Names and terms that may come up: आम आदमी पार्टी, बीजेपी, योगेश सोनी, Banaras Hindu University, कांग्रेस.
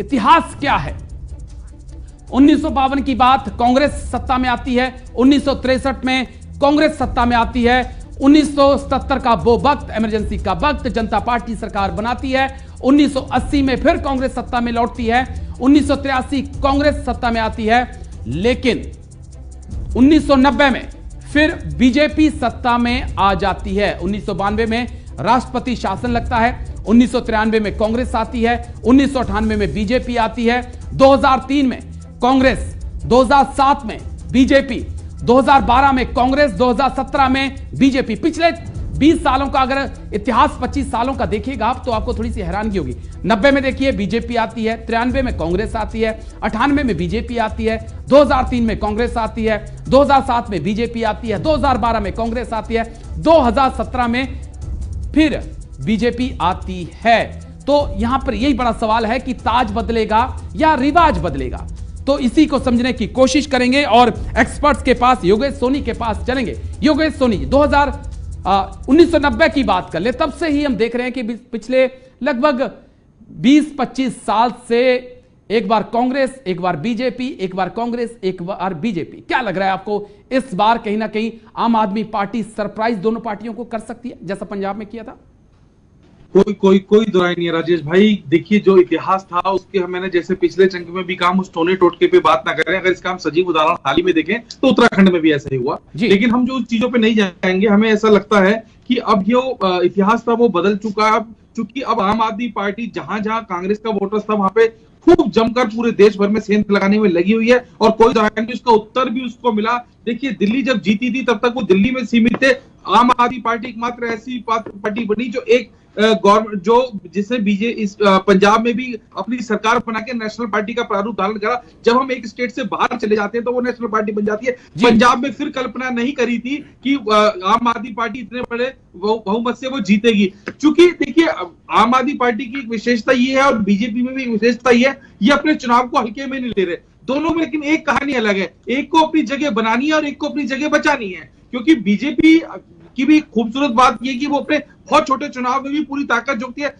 इतिहास क्या है। 1952 की बात, कांग्रेस सत्ता में आती है। 1963 में कांग्रेस सत्ता में आती है। 1977 का वो वक्त, इमरजेंसी का वक्त, जनता पार्टी सरकार बनाती है। 1980 में फिर कांग्रेस सत्ता में लौटती है। 1983 कांग्रेस सत्ता में आती है। लेकिन 1990 में फिर बीजेपी सत्ता में आ जाती है। 1992 में राष्ट्रपति शासन लगता है। 1993 में कांग्रेस आती है। 1998 में बीजेपी आती है। 2003 में कांग्रेस, 2007 में बीजेपी, 2012 में कांग्रेस, 2017 में बीजेपी। पिछले 20 सालों का अगर इतिहास 25 सालों का देखिएगा आप तो आपको थोड़ी सी हैरानगी होगी। 90 में देखिए बीजेपी आती है, 93 में कांग्रेस आती है, 98 में बीजेपी आती है, 2003 में कांग्रेस आती है, 2007 में बीजेपी आती है, 2012 में कांग्रेस आती है, 2017 में फिर बीजेपी आती है। तो यहां पर यही बड़ा सवाल है कि ताज बदलेगा या रिवाज बदलेगा। तो इसी को समझने की कोशिश करेंगे और एक्सपर्ट्स के पास, योगेश सोनी के पास चलेंगे। योगेश सोनी जी, 1990 की बात कर ले, तब से ही हम देख रहे हैं कि पिछले लगभग 20-25 साल से एक बार कांग्रेस, एक बार बीजेपी, एक बार कांग्रेस, एक बार बीजेपी। क्या लग रहा है आपको, इस बार कहीं ना कहीं आम आदमी पार्टी सरप्राइज दोनों पार्टियों को कर सकती है जैसा पंजाब में किया था? कोई दुराई नहीं है राजेश भाई। देखिए जो इतिहास था उसके मैंने जैसे पिछले चंक में भी काम उस टोने टोटके पे बात ना करें, अगर इसका हम सजीव उदाहरण हाल ही में देखें तो उत्तराखंड में भी ऐसा ही हुआ। लेकिन हम जो चीजों पे नहीं जाएंगे, हमें ऐसा लगता है कि अब जो इतिहास था वो बदल चुका है। चूंकि अब आम आदमी पार्टी जहां जहां कांग्रेस का वोटर्स था वहां पे खूब जमकर पूरे देश भर में सेंध लगाने में लगी हुई है और कोई दुराई नहीं, उसका उत्तर भी उसको मिला। देखिए दिल्ली जब जीती थी तब तक वो दिल्ली में सीमित थे। आम आदमी पार्टी एकमात्र ऐसी पार्टी बनी जो एक गवर्नमेंट जो जिसने बीजेपी इस पंजाब में भी अपनी सरकार बना के नेशनल पार्टी का प्रारूप धारण करा। जब हम एक स्टेट से बाहर चले जाते हैं तो वो नेशनल पार्टी बन जाती है। पंजाब में फिर कल्पना नहीं करी थी कि आम आदमी पार्टी इतने बड़े बहुमत से वो जीतेगी। चूंकि देखिए आम आदमी पार्टी की एक विशेषता ये है और बीजेपी में भी एक विशेषता ये है, ये अपने चुनाव को हल्के में नहीं ले रहे दोनों में। लेकिन एक कहानी अलग है, एक को अपनी जगह बनानी है और एक को अपनी जगह बचानी है। क्योंकि बीजेपी की भी खूबसूरत बात यह कि वो अपने बहुत छोटे चुनाव में भी पूरी ताकत जोड़ती है।